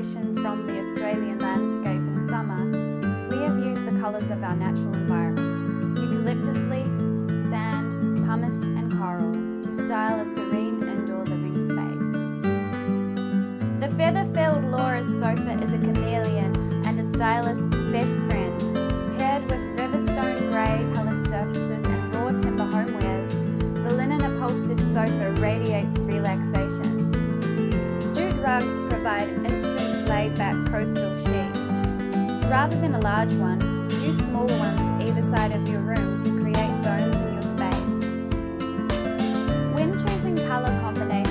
inspiration from the Australian landscape in summer, we have used the colours of our natural environment, eucalyptus leaf, sand, pumice and coral, to style a serene indoor living space. The feather-filled Laura's sofa is a chameleon and a stylist's best friend. Paired with riverstone grey coloured surfaces and raw timber homewares, the linen upholstered sofa radiates relaxation. Rugs provide instant laid-back coastal chic. Rather than a large one, use smaller ones either side of your room to create zones in your space. When choosing colour combinations,